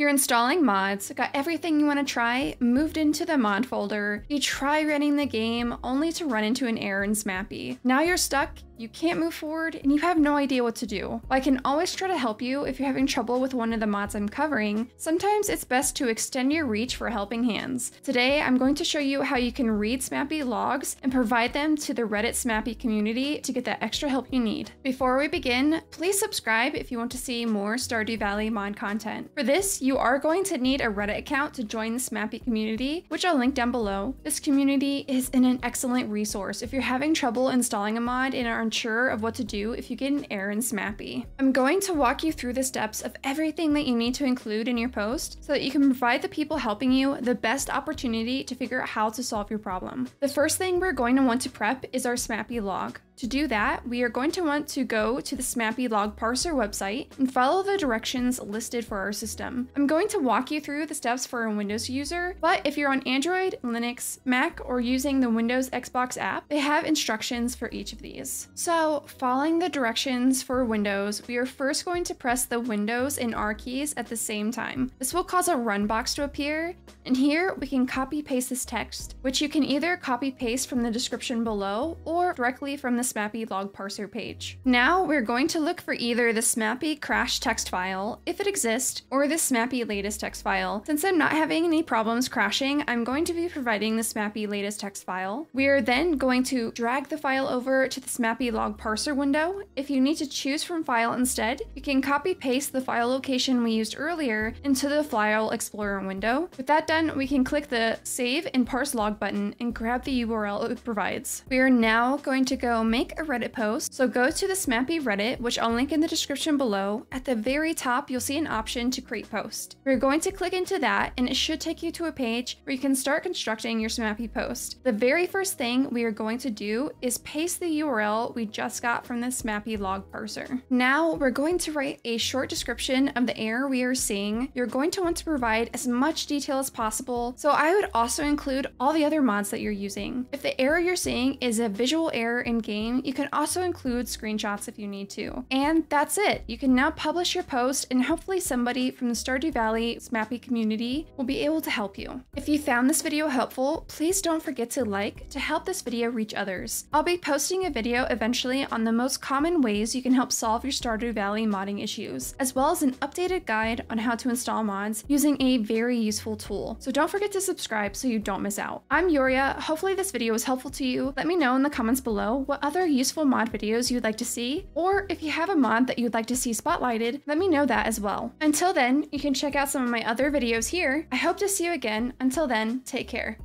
You're installing mods, got everything you want to try, moved into the mod folder, you try running the game only to run into an error in SMAPI. Now you're stuck, you can't move forward, and you have no idea what to do. While I can always try to help you if you're having trouble with one of the mods I'm covering, sometimes it's best to extend your reach for helping hands. Today, I'm going to show you how you can read SMAPI logs and provide them to the Reddit SMAPI community to get that extra help you need. Before we begin, please subscribe if you want to see more Stardew Valley mod content. For this, you are going to need a Reddit account to join the SMAPI community, which I'll link down below. This community is an excellent resource if you're having trouble installing a mod and are unsure of what to do if you get an error in SMAPI. I'm going to walk you through the steps of everything that you need to include in your post so that you can provide the people helping you the best opportunity to figure out how to solve your problem. The first thing we're going to want to prep is our SMAPI log. To do that, we are going to want to go to the SMAPI log parser website and follow the directions listed for our system. I'm going to walk you through the steps for a Windows user, but if you're on Android, Linux, Mac, or using the Windows Xbox app, they have instructions for each of these. So, following the directions for Windows, we are first going to press the Windows and R keys at the same time. This will cause a run box to appear, and here we can copy paste this text, which you can either copy paste from the description below or directly from the SMAPI log parser page. Now we're going to look for either the SMAPI crash text file, if it exists, or the SMAPI latest text file. Since I'm not having any problems crashing, I'm going to be providing the SMAPI latest text file. We are then going to drag the file over to the SMAPI log parser window. If you need to choose from file instead, you can copy paste the file location we used earlier into the file explorer window. With that done, we can click the save and parse log button and grab the URL it provides. We are now going to go make a Reddit post, so go to the SMAPI Reddit, which I'll link in the description below. At the very top, you'll see an option to create post. We're going to click into that, and it should take you to a page where you can start constructing your SMAPI post. The very first thing we are going to do is paste the URL we just got from the SMAPI log parser. Now we're going to write a short description of the error we are seeing. You're going to want to provide as much detail as possible, so I would also include all the other mods that you're using. If the error you're seeing is a visual error in game, you can also include screenshots if you need to. And that's it! You can now publish your post, and hopefully somebody from the Stardew Valley SMAPI community will be able to help you. If you found this video helpful, please don't forget to like to help this video reach others. I'll be posting a video eventually on the most common ways you can help solve your Stardew Valley modding issues, as well as an updated guide on how to install mods using a very useful tool. So don't forget to subscribe so you don't miss out. I'm Yoria, hopefully this video was helpful to you. Let me know in the comments below what other useful mod videos you'd like to see, or if you have a mod that you'd like to see spotlighted, let me know that as well. Until then, you can check out some of my other videos here. I hope to see you again. Until then, take care.